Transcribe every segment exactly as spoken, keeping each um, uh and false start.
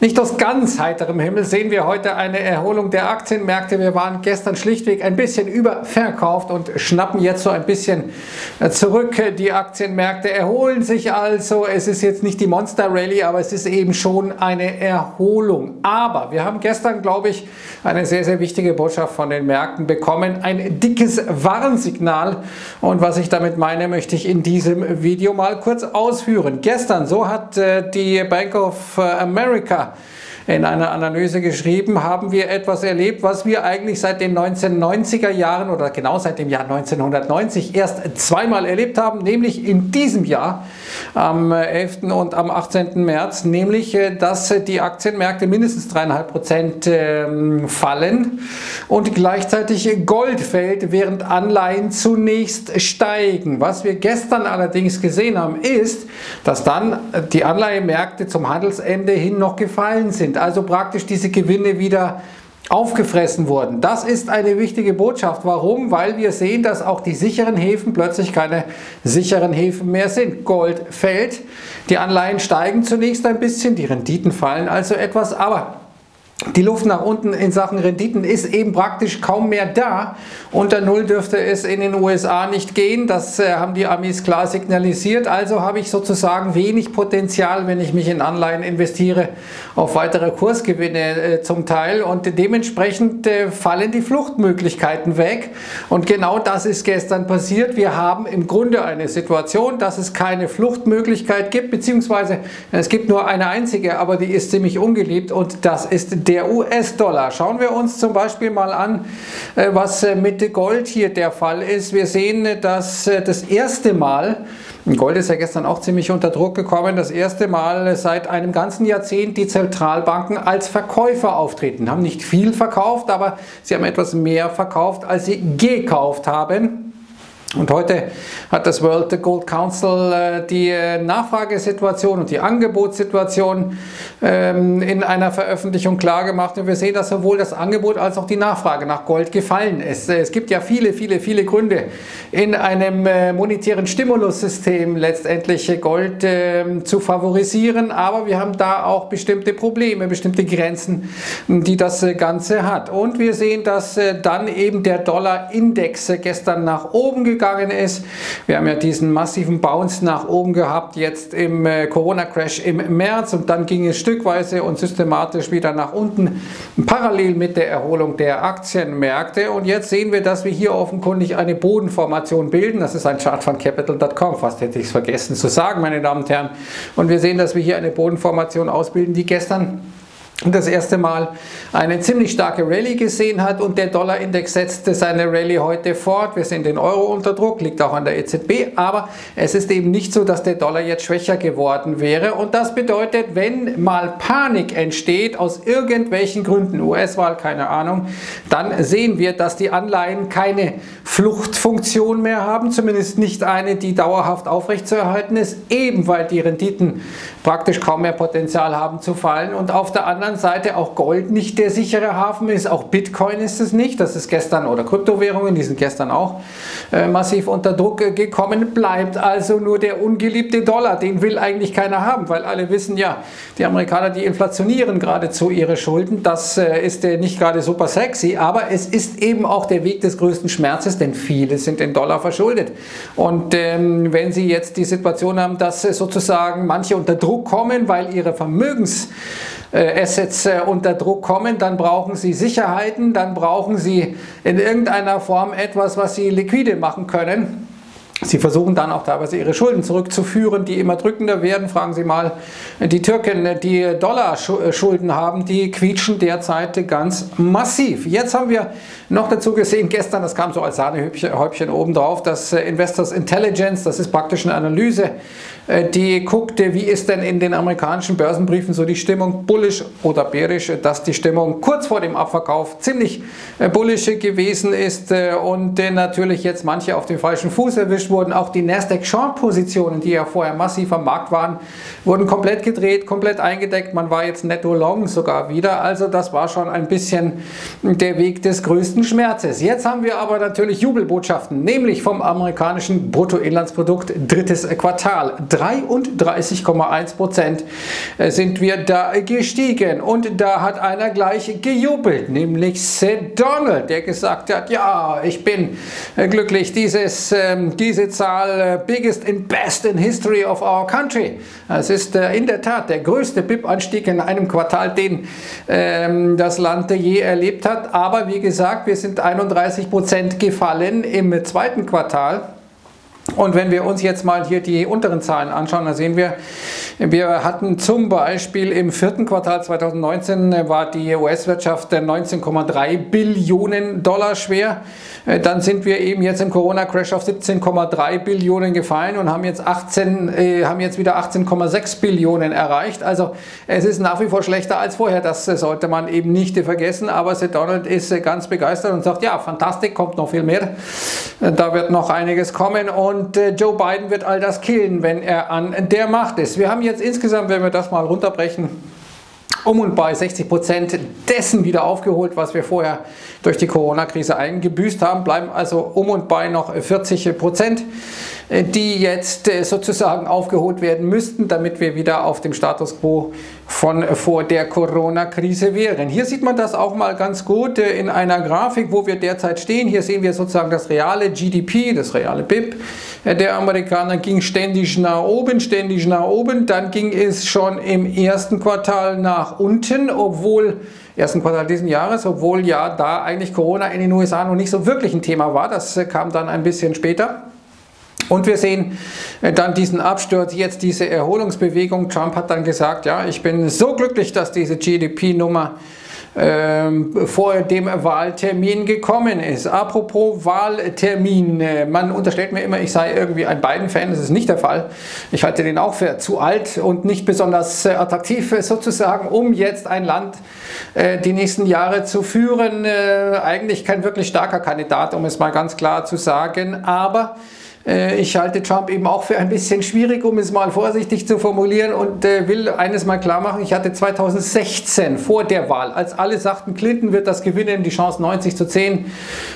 Nicht aus ganz heiterem Himmel sehen wir heute eine Erholung der Aktienmärkte. Wir waren gestern schlichtweg ein bisschen überverkauft und schnappen jetzt so ein bisschen zurück. Die Aktienmärkte erholen sich also. Es ist jetzt nicht die Monster-Rallye, aber es ist eben schon eine Erholung. Aber wir haben gestern, glaube ich, eine sehr, sehr wichtige Botschaft von den Märkten bekommen. Ein dickes Warnsignal. Und was ich damit meine, möchte ich in diesem Video mal kurz ausführen. Gestern, so hat die Bank of America in einer Analyse geschrieben, haben wir etwas erlebt, was wir eigentlich seit den neunzehnhundertneunziger Jahren oder genau seit dem Jahr neunzehnhundertneunzig erst zweimal erlebt haben, nämlich in diesem Jahr am elften und am achtzehnten März, nämlich dass die Aktienmärkte mindestens drei Komma fünf Prozent fallen und gleichzeitig Gold fällt, während Anleihen zunächst steigen. Was wir gestern allerdings gesehen haben, ist, dass dann die Anleihemärkte zum Handelsende hin noch gefallen sind. Also praktisch diese Gewinne wieder aufgefressen wurden. Das ist eine wichtige Botschaft. Warum? Weil wir sehen, dass auch die sicheren Häfen plötzlich keine sicheren Häfen mehr sind. Gold fällt, die Anleihen steigen zunächst ein bisschen, die Renditen fallen also etwas, aber die Luft nach unten in Sachen Renditen ist eben praktisch kaum mehr da. Unter Null dürfte es in den U S A nicht gehen. Das äh, haben die Amis klar signalisiert. Also habe ich sozusagen wenig Potenzial, wenn ich mich in Anleihen investiere, auf weitere Kursgewinne äh, zum Teil. Und dementsprechend äh, fallen die Fluchtmöglichkeiten weg. Und genau das ist gestern passiert. Wir haben im Grunde eine Situation, dass es keine Fluchtmöglichkeit gibt, beziehungsweise es gibt nur eine einzige, aber die ist ziemlich ungeliebt und das ist der U S-Dollar. Schauen wir uns zum Beispiel mal an, was mit Gold hier der Fall ist. Wir sehen, dass das erste Mal, Gold ist ja gestern auch ziemlich unter Druck gekommen, das erste Mal seit einem ganzen Jahrzehnt die Zentralbanken als Verkäufer auftreten. Haben nicht viel verkauft, aber sie haben etwas mehr verkauft, als sie gekauft haben. Und heute hat das World Gold Council die Nachfragesituation und die Angebotssituation in einer Veröffentlichung klar gemacht. Und wir sehen, dass sowohl das Angebot als auch die Nachfrage nach Gold gefallen ist. Es gibt ja viele, viele, viele Gründe, in einem monetären Stimulussystem letztendlich Gold zu favorisieren. Aber wir haben da auch bestimmte Probleme, bestimmte Grenzen, die das Ganze hat. Und wir sehen, dass dann eben der Dollar-Index gestern nach oben gegangen ist. gegangen ist. Wir haben ja diesen massiven Bounce nach oben gehabt, jetzt im äh, Corona-Crash im März, und dann ging es stückweise und systematisch wieder nach unten, parallel mit der Erholung der Aktienmärkte. Und jetzt sehen wir, dass wir hier offenkundig eine Bodenformation bilden. Das ist ein Chart von Capital Punkt com, fast hätte ich es vergessen zu sagen, meine Damen und Herren. Und wir sehen, dass wir hier eine Bodenformation ausbilden, die gestern das erste Mal eine ziemlich starke Rallye gesehen hat, und der Dollarindex setzte seine Rallye heute fort. Wir sehen den Euro unter Druck, liegt auch an der E Z B, aber es ist eben nicht so, dass der Dollar jetzt schwächer geworden wäre, und das bedeutet, wenn mal Panik entsteht, aus irgendwelchen Gründen, U S-Wahl, keine Ahnung, dann sehen wir, dass die Anleihen keine Fluchtfunktion mehr haben, zumindest nicht eine, die dauerhaft aufrechtzuerhalten ist, eben weil die Renditen praktisch kaum mehr Potenzial haben zu fallen und auf der anderen Seite auch Gold nicht der sichere Hafen ist, auch Bitcoin ist es nicht, das ist gestern, oder Kryptowährungen, die sind gestern auch äh, massiv unter Druck äh, gekommen, bleibt also nur der ungeliebte Dollar, den will eigentlich keiner haben, weil alle wissen ja, die Amerikaner, die inflationieren geradezu ihre Schulden, das äh, ist äh, nicht gerade super sexy, aber es ist eben auch der Weg des größten Schmerzes, denn viele sind in Dollar verschuldet, und ähm, wenn sie jetzt die Situation haben, dass äh, sozusagen manche unter Druck kommen, weil ihre Vermögens Assets unter Druck kommen, dann brauchen sie Sicherheiten, dann brauchen sie in irgendeiner Form etwas, was sie liquide machen können. Sie versuchen dann auch teilweise ihre Schulden zurückzuführen, die immer drückender werden. Fragen Sie mal die Türken, die Dollarschulden haben, die quietschen derzeit ganz massiv. Jetzt haben wir noch dazu gesehen, gestern, das kam so als Sahnehäubchen obendrauf, das Investors Intelligence, das ist praktisch eine Analyse, die guckte, wie ist denn in den amerikanischen Börsenbriefen so die Stimmung, bullisch oder bärisch, dass die Stimmung kurz vor dem Abverkauf ziemlich bullisch gewesen ist und natürlich jetzt manche auf den falschen Fuß erwischt wurden. Auch die Nasdaq-Short-Positionen, die ja vorher massiv am Markt waren, wurden komplett gedreht, komplett eingedeckt. Man war jetzt netto long sogar wieder. Also das war schon ein bisschen der Weg des größten Schmerzes. Jetzt haben wir aber natürlich Jubelbotschaften, nämlich vom amerikanischen Bruttoinlandsprodukt, drittes Quartal. dreiunddreißig Komma eins Prozent sind wir da gestiegen. Und da hat einer gleich gejubelt, nämlich Donald, der gesagt hat, ja, ich bin glücklich, dieses, ähm, diese Zahl, biggest and best in history of our country. Es ist äh, in der Tat der größte B I P-Anstieg in einem Quartal, den ähm, das Land je erlebt hat. Aber wie gesagt, wir sind einunddreißig Prozent gefallen im zweiten Quartal. Und wenn wir uns jetzt mal hier die unteren Zahlen anschauen, dann sehen wir, wir hatten zum Beispiel im vierten Quartal zweitausendneunzehn war die U S-Wirtschaft neunzehn Komma drei Billionen Dollar schwer. Dann sind wir eben jetzt im Corona-Crash auf siebzehn Komma drei Billionen gefallen und haben jetzt, achtzehn, äh, haben jetzt wieder achtzehn Komma sechs Billionen erreicht. Also es ist nach wie vor schlechter als vorher, das sollte man eben nicht vergessen. Aber Sir Donald ist ganz begeistert und sagt, ja, fantastisch, kommt noch viel mehr. Da wird noch einiges kommen und Und Joe Biden wird all das killen, wenn er an der Macht ist. Wir haben jetzt insgesamt, wenn wir das mal runterbrechen, um und bei sechzig Prozent dessen wieder aufgeholt, was wir vorher durch die Corona-Krise eingebüßt haben. Bleiben also um und bei noch vierzig Prozent, die jetzt sozusagen aufgeholt werden müssten, damit wir wieder auf dem Status quo von vor der Corona-Krise wären. Hier sieht man das auch mal ganz gut in einer Grafik, wo wir derzeit stehen. Hier sehen wir sozusagen das reale G D P, das reale B I P. Der Amerikaner ging ständig nach oben, ständig nach oben. Dann ging es schon im ersten Quartal nach unten, obwohl ersten Quartal diesen Jahres, obwohl ja da eigentlich Corona in den U S A noch nicht so wirklich ein Thema war. Das kam dann ein bisschen später. Und wir sehen dann diesen Absturz, jetzt diese Erholungsbewegung. Trump hat dann gesagt, ja, ich bin so glücklich, dass diese G D P-Nummer ähm, vor dem Wahltermin gekommen ist. Apropos Wahltermin, man unterstellt mir immer, ich sei irgendwie ein Biden-Fan, das ist nicht der Fall. Ich halte den auch für zu alt und nicht besonders attraktiv sozusagen, um jetzt ein Land äh, die nächsten Jahre zu führen. Äh, eigentlich kein wirklich starker Kandidat, um es mal ganz klar zu sagen, aber ich halte Trump eben auch für ein bisschen schwierig, um es mal vorsichtig zu formulieren, und äh, will eines mal klar machen, ich hatte zweitausendsechzehn vor der Wahl, als alle sagten, Clinton wird das gewinnen, die Chance neunzig zu zehn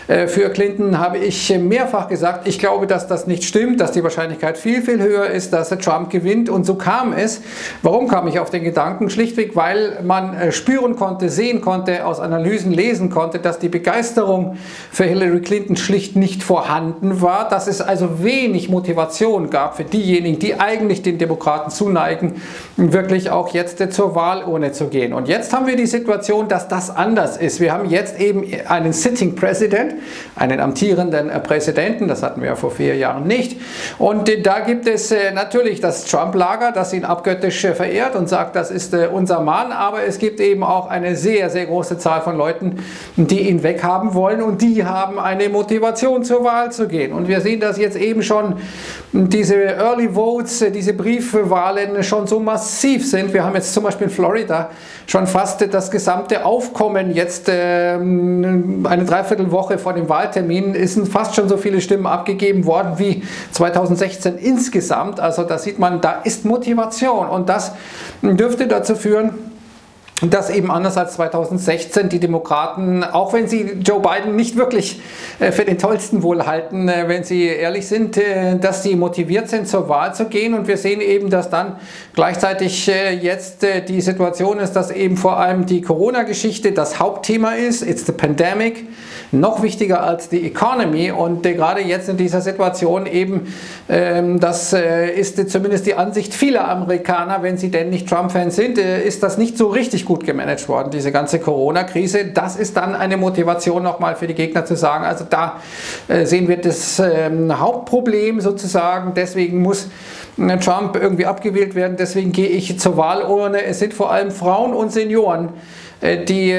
äh, für Clinton, habe ich mehrfach gesagt, ich glaube, dass das nicht stimmt, dass die Wahrscheinlichkeit viel, viel höher ist, dass Trump gewinnt, und so kam es. Warum kam ich auf den Gedanken? Schlichtweg, weil man äh, spüren konnte, sehen konnte, aus Analysen lesen konnte, dass die Begeisterung für Hillary Clinton schlicht nicht vorhanden war, dass es also wenig Motivation gab für diejenigen, die eigentlich den Demokraten zuneigen, wirklich auch jetzt zur Wahlurne zu gehen. Und jetzt haben wir die Situation, dass das anders ist. Wir haben jetzt eben einen Sitting President, einen amtierenden Präsidenten, das hatten wir ja vor vier Jahren nicht. Und da gibt es natürlich das Trump-Lager, das ihn abgöttisch verehrt und sagt, das ist unser Mann, aber es gibt eben auch eine sehr, sehr große Zahl von Leuten, die ihn weghaben wollen, und die haben eine Motivation, zur Wahl zu gehen. Und wir sehen das jetzt eben schon, diese Early Votes, diese Briefwahlen schon so massiv sind. Wir haben jetzt zum Beispiel in Florida schon fast das gesamte Aufkommen, jetzt eine Dreiviertelwoche vor dem Wahltermin, ist fast schon so viele Stimmen abgegeben worden wie zweitausendsechzehn insgesamt. Also da sieht man, da ist Motivation, und das dürfte dazu führen, dass eben anders als zweitausendsechzehn die Demokraten, auch wenn sie Joe Biden nicht wirklich für den Tollsten wohl halten, wenn sie ehrlich sind, dass sie motiviert sind, zur Wahl zu gehen. Und wir sehen eben, dass dann gleichzeitig jetzt die Situation ist, dass eben vor allem die Corona-Geschichte das Hauptthema ist. It's the pandemic, noch wichtiger als die Economy. Und gerade jetzt in dieser Situation eben, das ist zumindest die Ansicht vieler Amerikaner, wenn sie denn nicht Trump-Fans sind, ist das nicht so richtig gut gut gemanagt worden, diese ganze Corona-Krise. Das ist dann eine Motivation nochmal für die Gegner zu sagen, also da äh, sehen wir das äh, Hauptproblem sozusagen, deswegen muss äh, Trump irgendwie abgewählt werden, deswegen gehe ich zur Wahlurne. Es sind vor allem Frauen und Senioren, die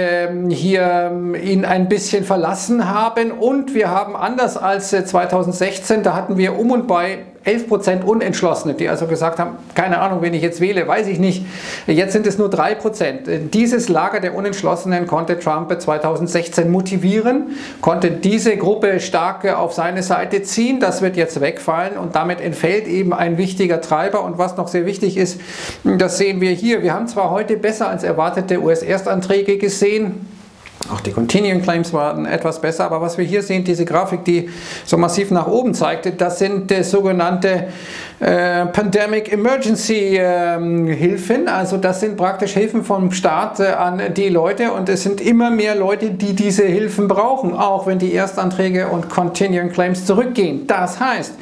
hier ihn ein bisschen verlassen haben, und wir haben anders als zweitausendsechzehn, da hatten wir um und bei elf Prozent Unentschlossene, die also gesagt haben, keine Ahnung, wen ich jetzt wähle, weiß ich nicht. Jetzt sind es nur drei Prozent. Dieses Lager der Unentschlossenen konnte Trump zweitausendsechzehn motivieren, konnte diese Gruppe stark auf seine Seite ziehen. Das wird jetzt wegfallen, und damit entfällt eben ein wichtiger Treiber. Und was noch sehr wichtig ist, das sehen wir hier. Wir haben zwar heute besser als erwartete U S-Erstanträge gesehen. Auch die Continuing Claims waren etwas besser, aber was wir hier sehen, diese Grafik, die so massiv nach oben zeigte, das sind äh, sogenannte äh, Pandemic Emergency ähm, Hilfen. Also das sind praktisch Hilfen vom Staat äh, an die Leute, und es sind immer mehr Leute, die diese Hilfen brauchen, auch wenn die Erstanträge und Continuing Claims zurückgehen. Das heißt,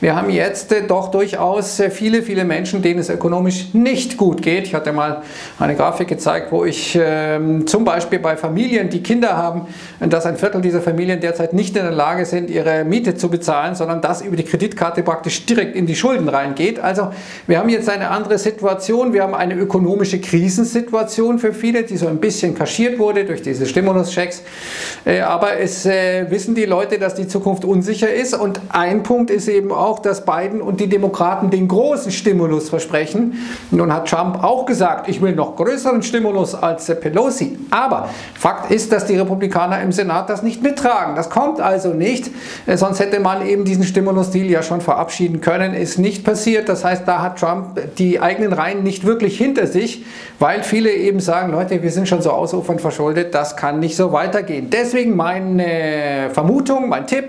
wir haben jetzt äh, doch durchaus äh, viele, viele Menschen, denen es ökonomisch nicht gut geht. Ich hatte mal eine Grafik gezeigt, wo ich äh, zum Beispiel bei Familien, die Kinder haben, dass ein Viertel dieser Familien derzeit nicht in der Lage sind, ihre Miete zu bezahlen, sondern das über die Kreditkarte praktisch direkt in die Schulden reingeht. Also wir haben jetzt eine andere Situation. Wir haben eine ökonomische Krisensituation für viele, die so ein bisschen kaschiert wurde durch diese Stimuluschecks. Aber es wissen die Leute, dass die Zukunft unsicher ist. Und ein Punkt ist eben auch, dass Biden und die Demokraten den großen Stimulus versprechen. Nun hat Trump auch gesagt, ich will noch größeren Stimulus als Pelosi. Aber Fakt ist, dass die Republikaner im Senat das nicht mittragen. Das kommt also nicht, sonst hätte man eben diesen Stimulus-Deal ja schon verabschieden können. Ist nicht passiert. Das heißt, da hat Trump die eigenen Reihen nicht wirklich hinter sich, weil viele eben sagen, Leute, wir sind schon so ausufernd verschuldet, das kann nicht so weitergehen. Deswegen meine Vermutung, mein Tipp: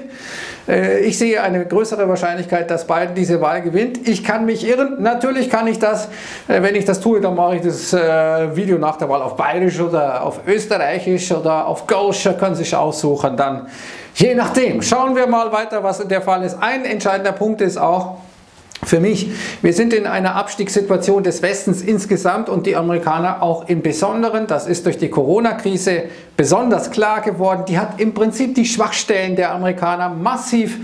Ich sehe eine größere Wahrscheinlichkeit, dass Biden diese Wahl gewinnt. Ich kann mich irren. Natürlich kann ich das. Wenn ich das tue, dann mache ich das Video nach der Wahl auf Bayerisch oder auf Österreichisch oder auf Gaulisch. Können Sie sich aussuchen. Dann je nachdem. Schauen wir mal weiter, was der Fall ist. Ein entscheidender Punkt ist auch, für mich, wir sind in einer Abstiegssituation des Westens insgesamt und die Amerikaner auch im Besonderen. Das ist durch die Corona-Krise besonders klar geworden. Die hat im Prinzip die Schwachstellen der Amerikaner massiv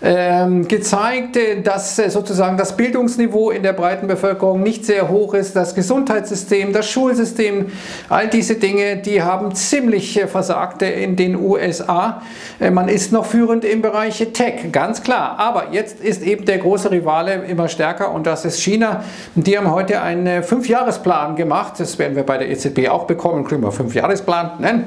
ähm, gezeigt, dass äh, sozusagen das Bildungsniveau in der breiten Bevölkerung nicht sehr hoch ist. Das Gesundheitssystem, das Schulsystem, all diese Dinge, die haben ziemlich äh, versagt äh, in den U S A. Äh, man ist noch führend im Bereich Tech, ganz klar. Aber jetzt ist eben der große Rivale immer stärker, und das ist China. Die haben heute einen Fünfjahresplan gemacht. Das werden wir bei der E Z B auch bekommen. Kriegen wir Fünfjahresplan nennen.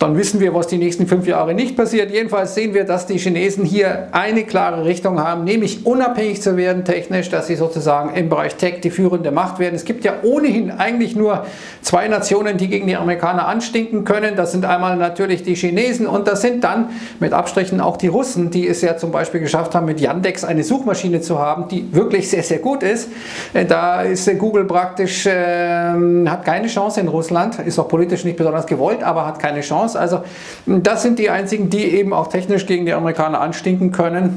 Dann wissen wir, was die nächsten fünf Jahre nicht passiert. Jedenfalls sehen wir, dass die Chinesen hier eine klare Richtung haben, nämlich unabhängig zu werden technisch, dass sie sozusagen im Bereich Tech die führende Macht werden. Es gibt ja ohnehin eigentlich nur zwei Nationen, die gegen die Amerikaner anstinken können. Das sind einmal natürlich die Chinesen, und das sind dann mit Abstrichen auch die Russen, die es ja zum Beispiel geschafft haben, mit Yandex eine Suchmaschine zu haben, die wirklich sehr, sehr gut ist. Da ist Google praktisch, äh, hat keine Chance in Russland, ist auch politisch nicht besonders gewollt, aber hat keine Chance. Also das sind die einzigen, die eben auch technisch gegen die Amerikaner anstinken können.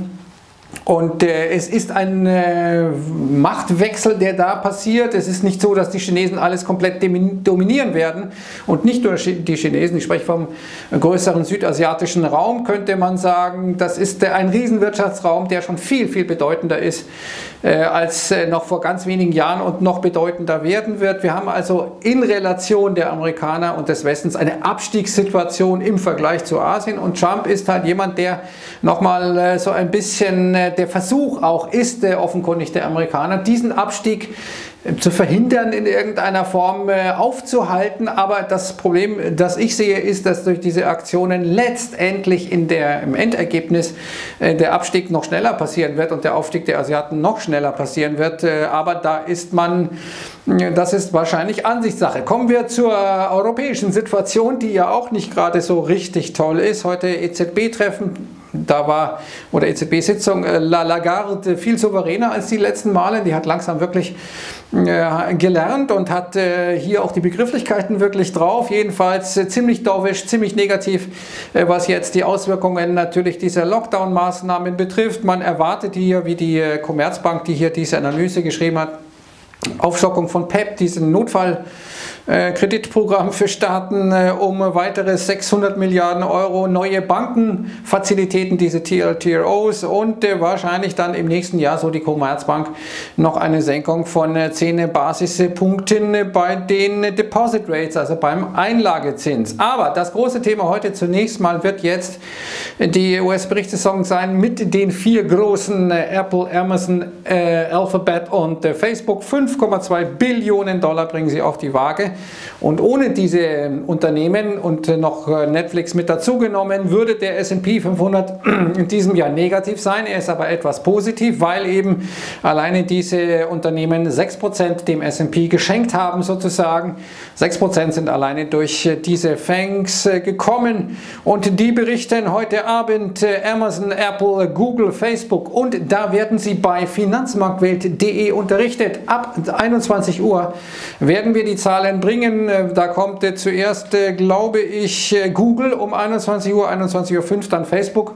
Und äh, es ist ein äh, Machtwechsel, der da passiert. Es ist nicht so, dass die Chinesen alles komplett dominieren werden. Und nicht nur die Chinesen, ich spreche vom größeren südasiatischen Raum, könnte man sagen. Das ist äh, ein Riesenwirtschaftsraum, der schon viel, viel bedeutender ist, äh, als äh, noch vor ganz wenigen Jahren und noch bedeutender werden wird. Wir haben also in Relation der Amerikaner und des Westens eine Abstiegssituation im Vergleich zu Asien. Und Trump ist halt jemand, der nochmal äh, so ein bisschen... Äh, der Versuch auch ist, äh, offenkundig der Amerikaner, diesen Abstieg äh, zu verhindern, in irgendeiner Form äh, aufzuhalten. Aber das Problem, das ich sehe, ist, dass durch diese Aktionen letztendlich in der, im Endergebnis äh, der Abstieg noch schneller passieren wird und der Aufstieg der Asiaten noch schneller passieren wird. Äh, aber da ist man, äh, das ist wahrscheinlich Ansichtssache. Kommen wir zur äh, europäischen Situation, die ja auch nicht gerade so richtig toll ist. Heute E Z B-Treffen. Da war, oder E Z B-Sitzung, äh, Lagarde viel souveräner als die letzten Male. Die hat langsam wirklich äh, gelernt und hat äh, hier auch die Begrifflichkeiten wirklich drauf. Jedenfalls äh, ziemlich dovish, ziemlich negativ, äh, was jetzt die Auswirkungen natürlich dieser Lockdown-Maßnahmen betrifft. Man erwartet hier, wie die äh, Commerzbank, die hier diese Analyse geschrieben hat, Aufstockung von P E P, diesen Notfallkreditprogramm für Staaten um weitere sechshundert Milliarden Euro, neue Bankenfazilitäten, diese T L T R Os, und wahrscheinlich dann im nächsten Jahr, so die Commerzbank, noch eine Senkung von zehn Basispunkten bei den Deposit Rates, also beim Einlagezins. Aber das große Thema heute zunächst mal wird jetzt die U S-Berichtssaison sein mit den vier großen Apple, Amazon, Alphabet und Facebook. fünf Komma zwei Billionen Dollar bringen sie auf die Waage. Gewinne. Und ohne diese Unternehmen und noch Netflix mit dazugenommen, würde der S und P fünfhundert in diesem Jahr negativ sein. Er ist aber etwas positiv, weil eben alleine diese Unternehmen sechs Prozent dem S und P geschenkt haben sozusagen. sechs Prozent sind alleine durch diese Fangs gekommen. Und die berichten heute Abend Amazon, Apple, Google, Facebook, und da werden sie bei Finanzmarktwelt punkt de unterrichtet. Ab einundzwanzig Uhr werden wir die Zahlen bringen. Da kommt zuerst, glaube ich, Google um einundzwanzig Uhr, einundzwanzig Uhr fünf, dann Facebook.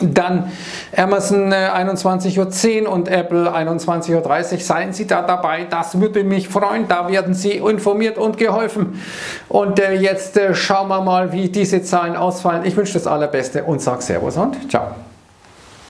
Dann Amazon einundzwanzig Uhr zehn und Apple einundzwanzig Uhr dreißig. Seien Sie da dabei, das würde mich freuen. Da werden Sie informiert und geholfen. Und jetzt schauen wir mal, wie diese Zahlen ausfallen. Ich wünsche das Allerbeste und sage Servus und Ciao.